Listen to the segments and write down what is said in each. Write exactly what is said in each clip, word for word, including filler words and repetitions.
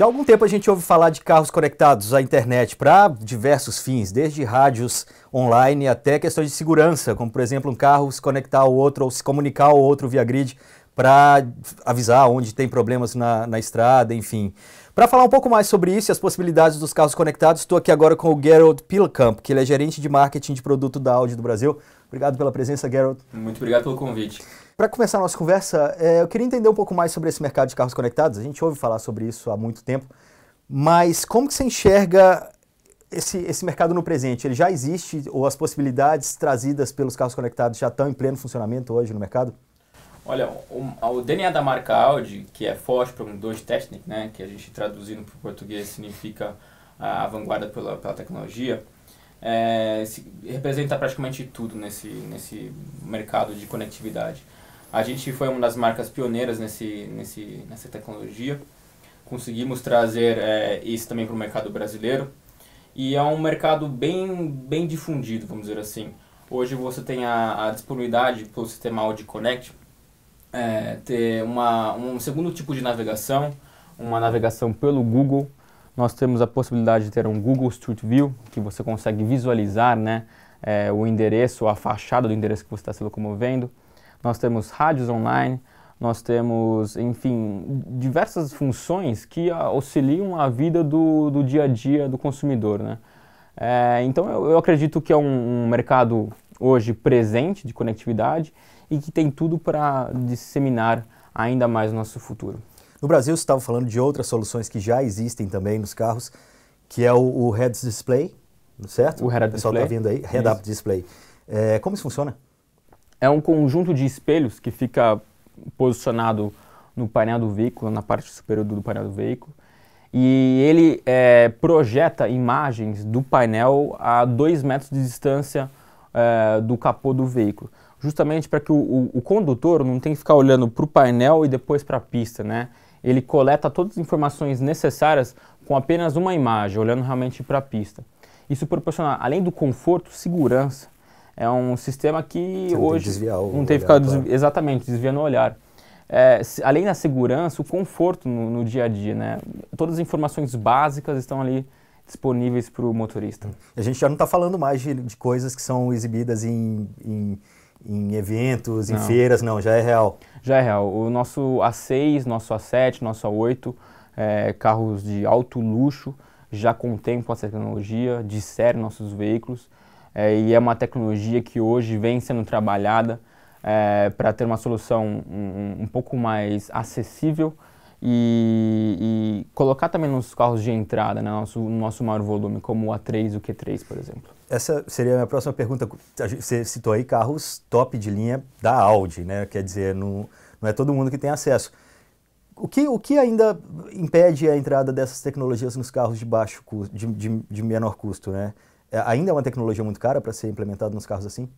Já há algum tempo a gente ouve falar de carros conectados à internet para diversos fins, desde rádios online até questões de segurança, como por exemplo um carro se conectar ao outro ou se comunicar ao outro via grid para avisar onde tem problemas na, na estrada, enfim. Para falar um pouco mais sobre isso e as possibilidades dos carros conectados, estou aqui agora com o Gerold Pillekamp, que ele é gerente de marketing de produto da Audi do Brasil. Obrigado pela presença, Gerold. Muito obrigado pelo convite. Para começar a nossa conversa, eu queria entender um pouco mais sobre esse mercado de carros conectados. A gente ouve falar sobre isso há muito tempo, mas como que você enxerga esse, esse mercado no presente? Ele já existe ou as possibilidades trazidas pelos carros conectados já estão em pleno funcionamento hoje no mercado? Olha, o, o D N A da marca Audi, que é Vorsprung durch Technik, né, que a gente traduzindo para o português significa a, a vanguarda pela, pela tecnologia, é, se, representa praticamente tudo nesse, nesse mercado de conectividade. A gente foi uma das marcas pioneiras nesse, nesse, nessa tecnologia, conseguimos trazer é, isso também para o mercado brasileiro, e é um mercado bem, bem difundido, vamos dizer assim. Hoje você tem a, a disponibilidade pelo sistema Audi Connect, É, ter uma, um segundo tipo de navegação, uma navegação pelo Google. Nós temos a possibilidade de ter um Google Street View, que você consegue visualizar, né, é, o endereço, a fachada do endereço que você está se locomovendo. Nós temos rádios online, nós temos, enfim, diversas funções que auxiliam a vida do, do dia a dia do consumidor, né? É, então eu, eu acredito que é um, um mercado hoje presente de conectividade e que tem tudo para disseminar ainda mais o nosso futuro. No Brasil, você estava falando de outras soluções que já existem também nos carros, que é o, o Head-Up Display, certo? O Head-Up Display. O pessoal está vendo aí, Head-Up Display. É, como isso funciona? É um conjunto de espelhos que fica posicionado no painel do veículo, na parte superior do painel do veículo, e ele é, projeta imagens do painel a dois metros de distância é, do capô do veículo, justamente para que o, o, o condutor não tenha que ficar olhando para o painel e depois para a pista, né? Ele coleta todas as informações necessárias com apenas uma imagem, olhando realmente para a pista. Isso proporciona, além do conforto, segurança. É um sistema que Você hoje não tem, desviar não tem ficado desvi... pra... exatamente desviando o olhar. É, se, além da segurança, o conforto no, no dia a dia, né? Todas as informações básicas estão ali disponíveis para o motorista. A gente já não está falando mais de, de coisas que são exibidas em... em... em eventos, em não. feiras, não, já é real. Já é real. O nosso A seis, nosso A sete, nosso A oito, é, carros de alto luxo, já contemplam essa tecnologia, disseram nossos veículos, é, e é uma tecnologia que hoje vem sendo trabalhada é, para ter uma solução um, um pouco mais acessível e, e colocar também nos carros de entrada, né, nosso, nosso maior volume, como o A três e o Q três, por exemplo. Essa seria a minha próxima pergunta. Você citou aí carros top de linha da Audi, né? Quer dizer, não, não é todo mundo que tem acesso. O que, o que ainda impede a entrada dessas tecnologias nos carros de baixo custo, de, de, de menor custo, né? É, ainda é uma tecnologia muito cara para ser implementada nos carros assim?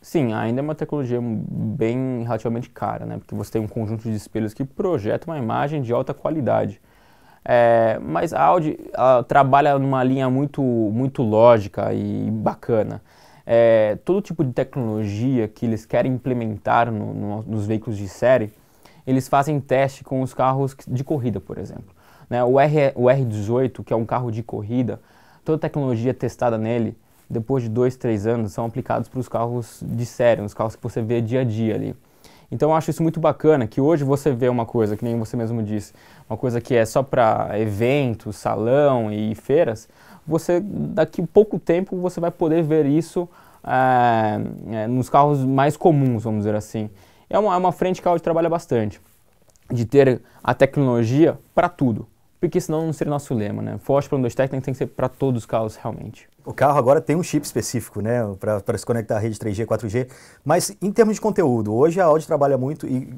Sim, ainda é uma tecnologia bem relativamente cara, né? Porque você tem um conjunto de espelhos que projeta uma imagem de alta qualidade. É, mas a Audi ela trabalha numa linha muito, muito lógica e bacana. É, todo tipo de tecnologia que eles querem implementar no, no, nos veículos de série, eles fazem teste com os carros de corrida, por exemplo. Né, o, R, o R dezoito, que é um carro de corrida, toda tecnologia testada nele, depois de dois, três anos, são aplicados para os carros de série, os carros que você vê dia a dia ali. Então eu acho isso muito bacana, que hoje você vê uma coisa, que nem você mesmo disse, uma coisa que é só para eventos, salão e feiras, você daqui a pouco tempo você vai poder ver isso é, é, nos carros mais comuns, vamos dizer assim. É uma, é uma frente que a Audi trabalha bastante, de ter a tecnologia para tudo, porque senão não seria nosso lema, né? Vorsprung durch Technik tem que ser para todos os carros realmente. O carro agora tem um chip específico, né, para se conectar à rede três G, quatro G, mas em termos de conteúdo, hoje a Audi trabalha muito, e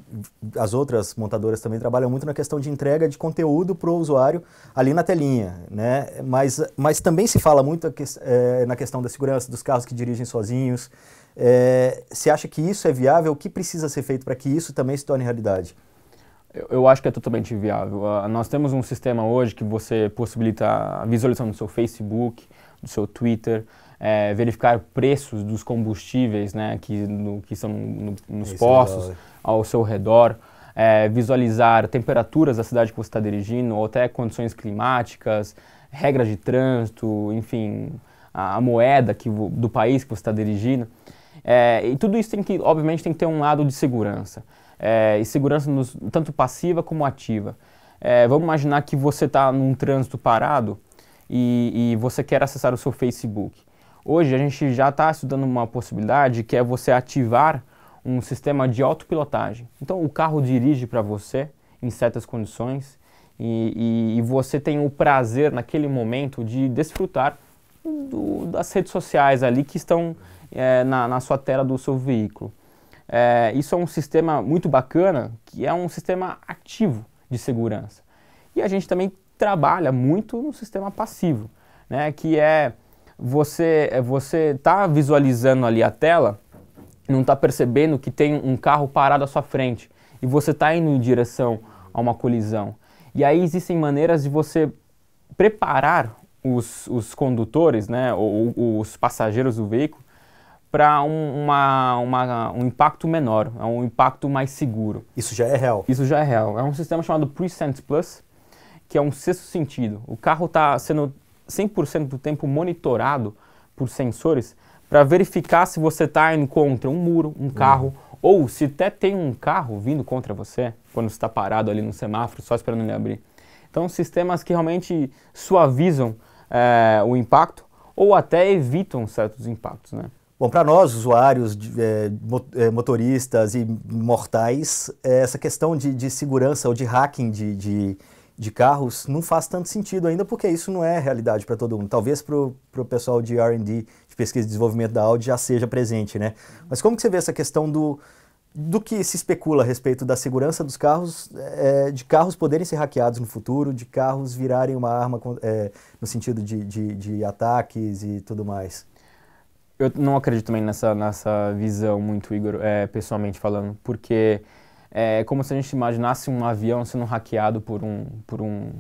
as outras montadoras também trabalham muito na questão de entrega de conteúdo para o usuário ali na telinha, né, mas, mas também se fala muito que, é, na questão da segurança dos carros que dirigem sozinhos. É, você acha que isso é viável? O que precisa ser feito para que isso também se torne realidade? Eu, eu acho que é totalmente viável. Uh, nós temos um sistema hoje que você possibilita a visualização do seu Facebook, do seu Twitter, é, verificar preços dos combustíveis, né, que, no, que são no, nos postos, ao seu redor, é, visualizar temperaturas da cidade que você está dirigindo, ou até condições climáticas, regras de trânsito, enfim, a, a moeda que, do país que você está dirigindo. É, e tudo isso tem que, obviamente, tem que ter um lado de segurança. É, e segurança nos, tanto passiva como ativa. É, vamos imaginar que você está num trânsito parado e, e você quer acessar o seu Facebook. Hoje a gente já está estudando uma possibilidade que é você ativar um sistema de autopilotagem. Então o carro dirige para você em certas condições e, e, e você tem o prazer naquele momento de desfrutar do, das redes sociais ali que estão é, na, na sua tela do seu veículo. É, isso é um sistema muito bacana, que é um sistema ativo de segurança. E a gente também trabalha muito no sistema passivo, né, que é você você tá visualizando ali a tela, não está percebendo que tem um carro parado à sua frente e você está indo em direção a uma colisão. E aí existem maneiras de você preparar os, os condutores, né, ou, ou os passageiros do veículo, para um, uma, uma, um impacto menor, um impacto mais seguro. Isso já é real? Isso já é real. É um sistema chamado PreSense Plus, que é um sexto sentido. O carro está sendo cem por cento do tempo monitorado por sensores para verificar se você está indo contra um muro, um carro, uhum. ou se até tem um carro vindo contra você, quando você está parado ali no semáforo, só esperando ele abrir. Então, sistemas que realmente suavizam é, o impacto ou até evitam certos impactos, né? Bom, para nós, usuários, é, motoristas e mortais, é, essa questão de, de segurança ou de hacking de, de, de carros não faz tanto sentido ainda, porque isso não é realidade para todo mundo. Talvez para o pessoal de R and D, de pesquisa e desenvolvimento da Audi, já seja presente, né? Mas como que você vê essa questão do, do que se especula a respeito da segurança dos carros, é, de carros poderem ser hackeados no futuro, de carros virarem uma arma é, no sentido de, de, de ataques e tudo mais? Eu não acredito também nessa, nessa visão muito, Igor, é, pessoalmente falando, porque é como se a gente imaginasse um avião sendo hackeado por um, por um,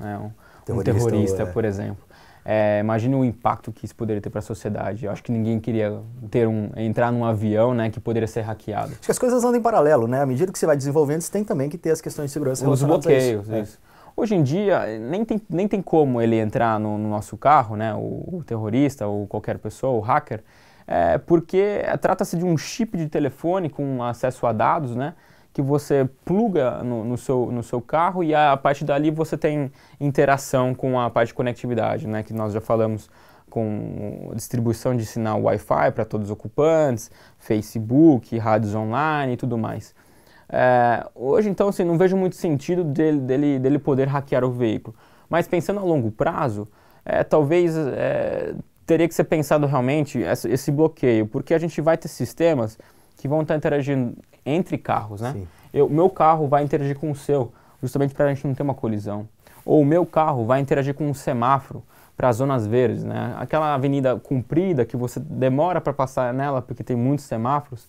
né, um terrorista, um terrorista é. por exemplo. É, imagina o impacto que isso poderia ter para a sociedade. Eu acho que ninguém queria ter um, entrar num avião, né, que poderia ser hackeado. Acho que as coisas andam em paralelo, né? À medida que você vai desenvolvendo, você tem também que ter as questões de segurança. Os bloqueios, isso. É. isso. Hoje em dia, nem tem, nem tem como ele entrar no, no nosso carro, né, o, o terrorista ou qualquer pessoa, o hacker, é, porque trata-se de um chip de telefone com acesso a dados, né, que você pluga no, no, seu, no seu carro e a partir dali você tem interação com a parte de conectividade, né, que nós já falamos, com distribuição de sinal Wi-Fi para todos os ocupantes, Facebook, rádios online e tudo mais. É, hoje, então, assim, não vejo muito sentido dele, dele, dele poder hackear o veículo. Mas pensando a longo prazo, é, talvez é, teria que ser pensado realmente esse bloqueio, porque a gente vai ter sistemas que vão estar interagindo entre carros, né? O meu carro vai interagir com o seu, justamente para a gente não ter uma colisão. Ou o meu carro vai interagir com um semáforo para as zonas verdes, né? Aquela avenida comprida que você demora para passar nela porque tem muitos semáforos,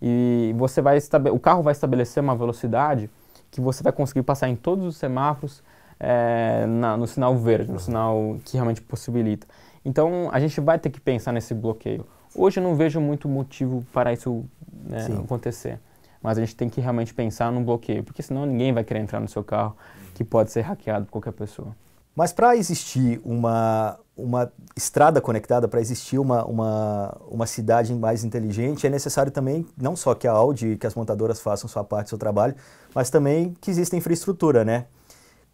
e você vai o carro vai estabelecer uma velocidade que você vai conseguir passar em todos os semáforos é, na, no sinal verde, no sinal que realmente possibilita. Então, a gente vai ter que pensar nesse bloqueio. Hoje eu não vejo muito motivo para isso é, acontecer, mas a gente tem que realmente pensar num bloqueio, porque senão ninguém vai querer entrar no seu carro, que pode ser hackeado por qualquer pessoa. Mas para existir uma, uma estrada conectada, para existir uma, uma, uma cidade mais inteligente, é necessário também, não só que a Audi, que as montadoras façam sua parte, seu trabalho, mas também que exista infraestrutura, né?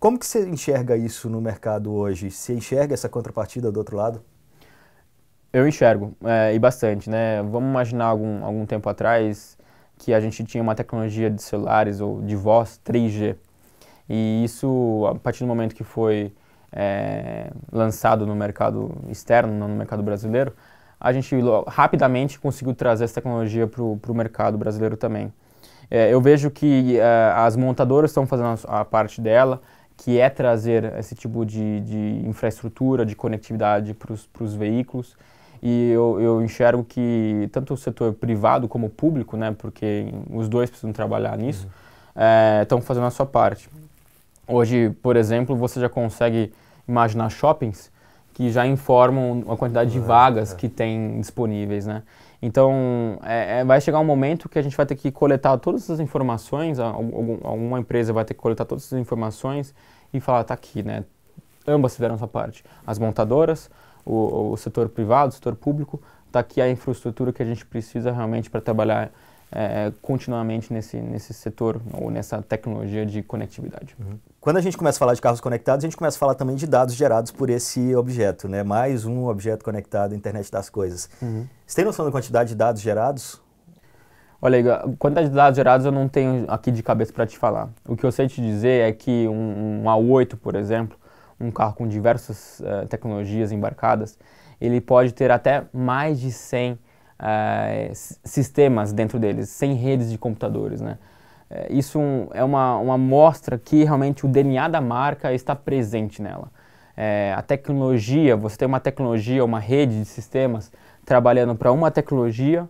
Como que você enxerga isso no mercado hoje? Você enxerga essa contrapartida do outro lado? Eu enxergo, é, e bastante, né? Vamos imaginar algum, algum tempo atrás que a gente tinha uma tecnologia de celulares ou de voz três G. E isso, a partir do momento que foi... É, lançado no mercado externo, não no mercado brasileiro, a gente rapidamente conseguiu trazer essa tecnologia para o mercado brasileiro também. É, eu vejo que é, as montadoras estão fazendo a parte dela, que é trazer esse tipo de, de infraestrutura, de conectividade para os veículos, e eu, eu enxergo que tanto o setor privado como o público, né, porque os dois precisam trabalhar nisso, é, estão fazendo a sua parte. Hoje, por exemplo, você já consegue imaginar shoppings que já informam a quantidade de vagas que tem disponíveis, né? Então, é, é, vai chegar um momento que a gente vai ter que coletar todas essas informações, algum, alguma empresa vai ter que coletar todas essas informações e falar, tá aqui, né? Ambas fizeram essa parte. As montadoras, o, o setor privado, o setor público, tá aqui a infraestrutura que a gente precisa realmente para trabalhar é, continuamente nesse, nesse setor ou nessa tecnologia de conectividade. Uhum. Quando a gente começa a falar de carros conectados, a gente começa a falar também de dados gerados por esse objeto, né? Mais um objeto conectado à internet das coisas. Uhum. Você tem noção da quantidade de dados gerados? Olha, a quantidade de dados gerados eu não tenho aqui de cabeça para te falar. O que eu sei te dizer é que um, um A oito, por exemplo, um carro com diversas uh, tecnologias embarcadas, ele pode ter até mais de cem uh, sistemas dentro deles, cem redes de computadores, né? Isso é uma, uma mostra que realmente o D N A da marca está presente nela. É, a tecnologia, você tem uma tecnologia, uma rede de sistemas trabalhando para uma tecnologia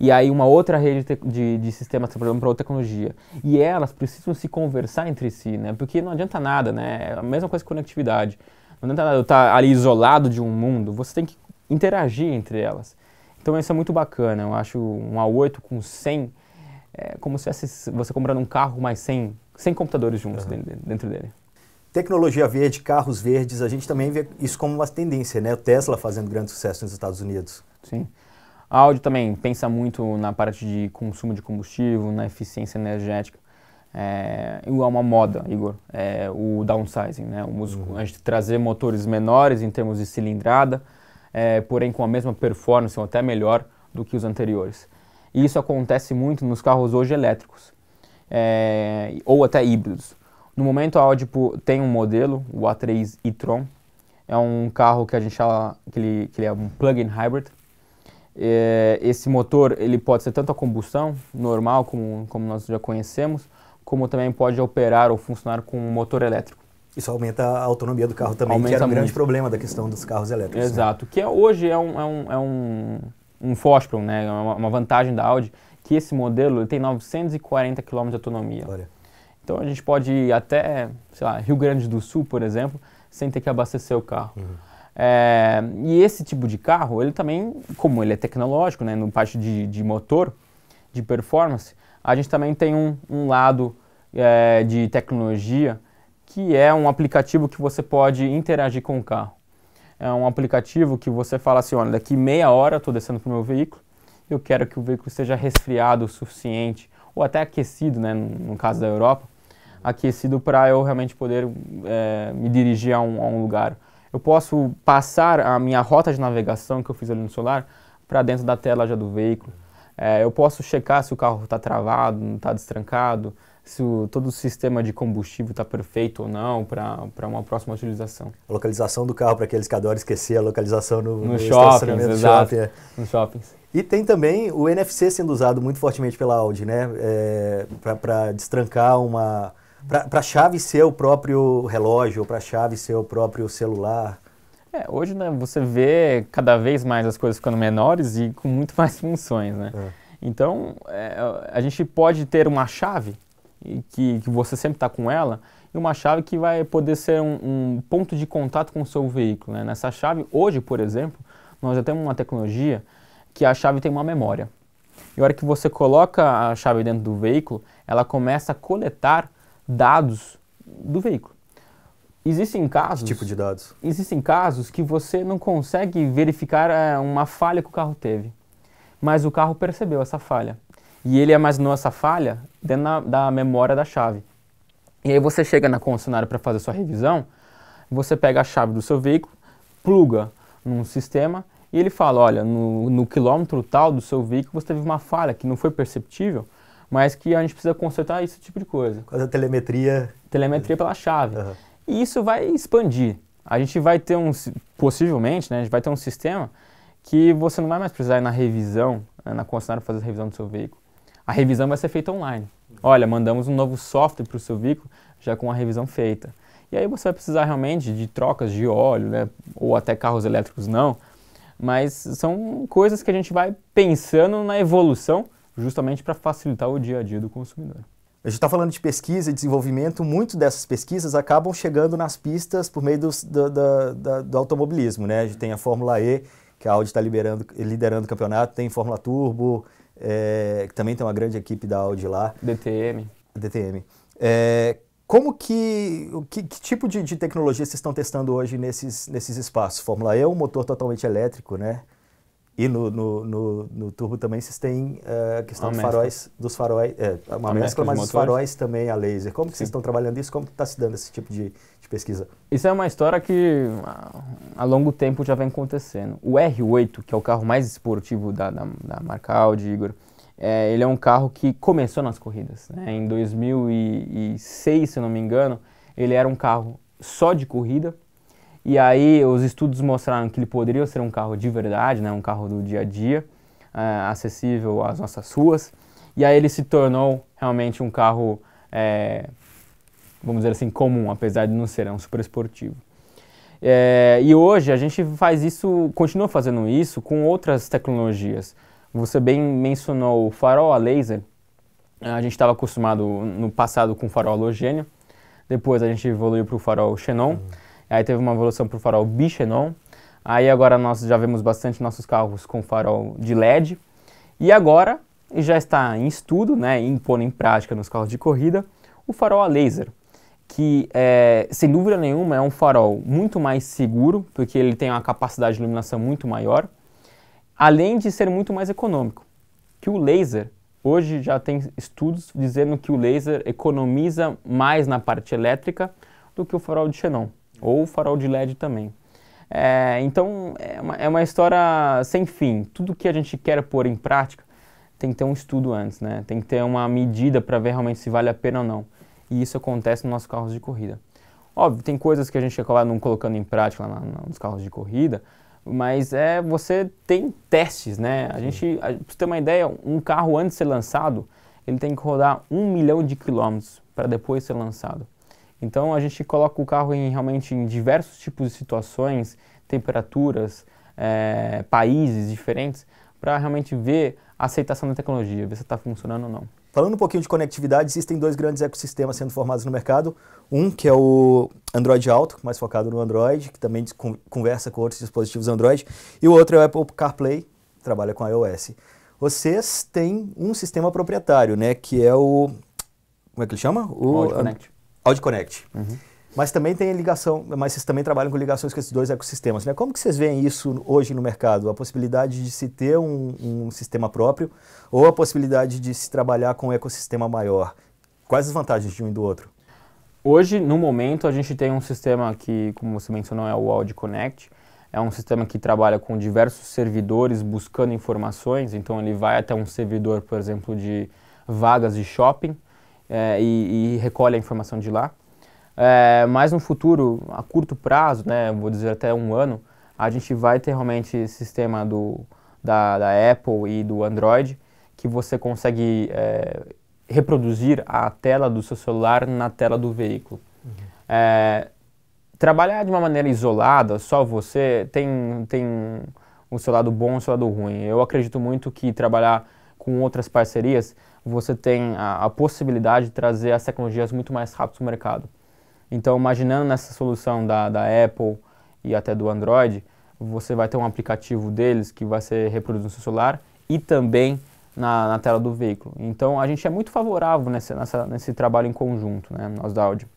e aí uma outra rede de, de sistemas trabalhando para outra tecnologia. E elas precisam se conversar entre si, né? Porque não adianta nada, né? É a mesma coisa que conectividade. Não adianta nada eu estar ali isolado de um mundo, você tem que interagir entre elas. Então isso é muito bacana, eu acho um A oito com cem... É como se você comprando um carro, mas sem, sem computadores juntos uhum. dentro dele. Tecnologia verde, carros verdes, a gente também vê isso como uma tendência, né? O Tesla fazendo grande sucesso nos Estados Unidos. Sim. A Audi também pensa muito na parte de consumo de combustível, na eficiência energética. É uma moda, Igor, é o downsizing, né? O, a gente trazer motores menores em termos de cilindrada, é, porém com a mesma performance ou até melhor do que os anteriores. E isso acontece muito nos carros hoje elétricos, é, ou até híbridos. No momento a Audi tem um modelo, o A três e-tron, é um carro que a gente chama que ele, que ele é um plug-in hybrid. É, esse motor ele pode ser tanto a combustão normal, como, como nós já conhecemos, como também pode operar ou funcionar com um motor elétrico. Isso aumenta a autonomia do carro também, aumenta que era um muito. grande problema da questão dos carros elétricos. Exato, né? Que hoje é um... É um, é um um Vorsprung, né, uma vantagem da Audi, que esse modelo ele tem novecentos e quarenta quilômetros de autonomia. Olha. Então a gente pode ir até, sei lá, Rio Grande do Sul, por exemplo, sem ter que abastecer o carro. Uhum. É, e esse tipo de carro, ele também, como ele é tecnológico, né, no parte de, de motor, de performance, a gente também tem um, um lado é, de tecnologia, que é um aplicativo que você pode interagir com o carro. É um aplicativo que você fala assim, olha, daqui meia hora eu estou descendo para o meu veículo, eu quero que o veículo seja resfriado o suficiente, ou até aquecido, né, no caso da Europa, aquecido para eu realmente poder é, me dirigir a um, a um lugar. Eu posso passar a minha rota de navegação que eu fiz ali no celular para dentro da tela já do veículo. É, eu posso checar se o carro está travado, não está destrancado, se o, todo o sistema de combustível está perfeito ou não para uma próxima utilização. A localização do carro, para aqueles que adoram esquecer, a localização no, no, no estacionamento do shopping. É. Nos shoppings. E tem também o N F C sendo usado muito fortemente pela Audi, né? É, para destrancar uma... para a chave ser o próprio relógio, para a chave ser o próprio celular. É, hoje, né, você vê cada vez mais as coisas ficando menores e com muito mais funções, né? É. Então, é, a gente pode ter uma chave Que, que você sempre está com ela, e uma chave que vai poder ser um, um ponto de contato com o seu veículo, né? Nessa chave, hoje, por exemplo, nós já temos uma tecnologia que a chave tem uma memória. E a hora que você coloca a chave dentro do veículo, ela começa a coletar dados do veículo. Existem casos... Que tipo de dados? Existem casos que você não consegue verificar é, uma falha que o carro teve, mas o carro percebeu essa falha. E ele armazenou essa falha dentro na, da memória da chave. E aí você chega na concessionária para fazer sua revisão, você pega a chave do seu veículo, pluga num sistema e ele fala, olha, no, no quilômetro tal do seu veículo você teve uma falha que não foi perceptível, mas que a gente precisa consertar esse tipo de coisa. Quase a telemetria... Telemetria pela chave. Uhum. E isso vai expandir. A gente vai ter um, possivelmente, né, a gente vai ter um sistema que você não vai mais precisar ir na revisão, né, na concessionária para fazer a revisão do seu veículo. A revisão vai ser feita online. Olha, mandamos um novo software para o seu veículo, já com a revisão feita. E aí você vai precisar realmente de trocas de óleo, né? Ou até carros elétricos não, mas são coisas que a gente vai pensando na evolução, justamente para facilitar o dia a dia do consumidor. A gente está falando de pesquisa e desenvolvimento, muito dessas pesquisas acabam chegando nas pistas por meio dos, do, do, do, do automobilismo, né? A gente tem a Fórmula E, que a Audi está liderando, liderando o campeonato, tem Fórmula Turbo, é, que também tem uma grande equipe da Audi lá. D T M. D T M. É, como que, que, que tipo de, de tecnologia vocês estão testando hoje nesses, nesses espaços? Fórmula E é um motor totalmente elétrico, né? E no, no, no, no turbo também vocês têm a uh, questão dos faróis, dos faróis, é, uma a mescla, mescla mas os faróis também a laser. Como que vocês estão trabalhando isso? Como que está se dando esse tipo de, de pesquisa? Isso é uma história que há longo tempo já vem acontecendo. O R oito, que é o carro mais esportivo da, da, da marca Audi, Igor, é, ele é um carro que começou nas corridas, né? Em dois mil e seis, se eu não me engano, ele era um carro só de corrida. E aí os estudos mostraram que ele poderia ser um carro de verdade, né, um carro do dia a dia, uh, acessível às nossas ruas. E aí ele se tornou realmente um carro, é, vamos dizer assim, comum, apesar de não ser, é um super esportivo. É, e hoje a gente faz isso, continua fazendo isso com outras tecnologias. Você bem mencionou o farol a laser. A gente estava acostumado no passado com farol halogênio, depois a gente evoluiu para o farol xenon. Uhum. Aí teve uma evolução para o farol bichenon. Aí agora nós já vemos bastante nossos carros com farol de L E D. E agora já está em estudo, né, impondo em prática nos carros de corrida, o farol a laser. Que, é, sem dúvida nenhuma, é um farol muito mais seguro, porque ele tem uma capacidade de iluminação muito maior, além de ser muito mais econômico. Que o laser, hoje já tem estudos dizendo que o laser economiza mais na parte elétrica do que o farol de xenon. Ou farol de L E D também. É, então, é uma, é uma história sem fim. Tudo que a gente quer pôr em prática tem que ter um estudo antes, né? Tem que ter uma medida para ver realmente se vale a pena ou não. E isso acontece nos nossos carros de corrida. Óbvio, tem coisas que a gente acaba não colocando em prática lá nos carros de corrida, mas é, você tem testes, né? A gente, para você ter uma ideia, um carro antes de ser lançado, ele tem que rodar um milhão de quilômetros para depois ser lançado. Então a gente coloca o carro em, realmente em diversos tipos de situações, temperaturas, é, países diferentes, para realmente ver a aceitação da tecnologia, ver se está funcionando ou não. Falando um pouquinho de conectividade, existem dois grandes ecossistemas sendo formados no mercado. Um que é o Android Auto, mais focado no Android, que também conversa com outros dispositivos Android. E o outro é o Apple CarPlay, que trabalha com iOS. Vocês têm um sistema proprietário, né, que é o... Como é que ele chama? O Audi Connect. Audi Connect. Uhum. Mas também tem ligação, mas vocês também trabalham com ligações com esses dois ecossistemas, né? Como que vocês veem isso hoje no mercado? A possibilidade de se ter um, um sistema próprio ou a possibilidade de se trabalhar com um ecossistema maior? Quais as vantagens de um e do outro? Hoje, no momento, a gente tem um sistema que, como você mencionou, é o Audi Connect. É um sistema que trabalha com diversos servidores buscando informações. Então, ele vai até um servidor, por exemplo, de vagas de shopping. É, e, e recolhe a informação de lá, é, mas no futuro, a curto prazo, né, vou dizer até um ano, a gente vai ter realmente esse sistema do, da, da Apple e do Android, que você consegue é, reproduzir a tela do seu celular na tela do veículo. Uhum. É, trabalhar de uma maneira isolada, só você, tem, tem o seu lado bom e o seu lado ruim. Eu acredito muito que trabalhar com outras parcerias, você tem a, a possibilidade de trazer as tecnologias muito mais rápido para o mercado. Então, imaginando nessa solução da, da Apple e até do Android, você vai ter um aplicativo deles que vai ser reproduzido no seu celular e também na, na tela do veículo. Então, a gente é muito favorável nesse, nessa, nesse trabalho em conjunto, né, nós da Audi.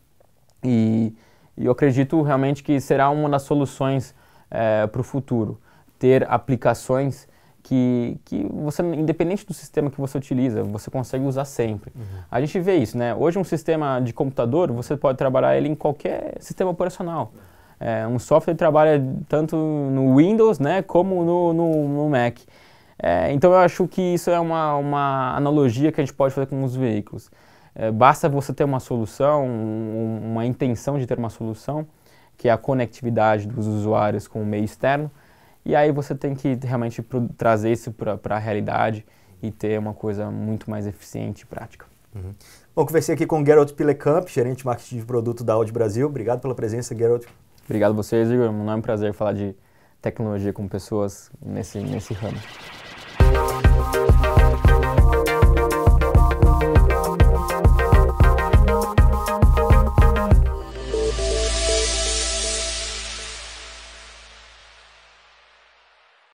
E, e eu acredito realmente que será uma das soluções é, para o futuro, ter aplicações Que, que você, independente do sistema que você utiliza, você consegue usar sempre. Uhum. A gente vê isso, né? Hoje um sistema de computador, você pode trabalhar ele em qualquer sistema operacional. É, um software trabalha tanto no Windows, né, como no, no, no Mac. É, então eu acho que isso é uma, uma analogia que a gente pode fazer com os veículos. É, basta você ter uma solução, um, uma intenção de ter uma solução, que é a conectividade dos usuários com o meio externo. E aí você tem que realmente trazer isso para a realidade e ter uma coisa muito mais eficiente e prática. Uhum. Bom, conversei aqui com o Gerold Pillekamp, gerente de marketing de produto da Audi Brasil. Obrigado pela presença, Gerold. Obrigado a vocês, Igor. É um prazer falar de tecnologia com pessoas nesse, nesse ramo.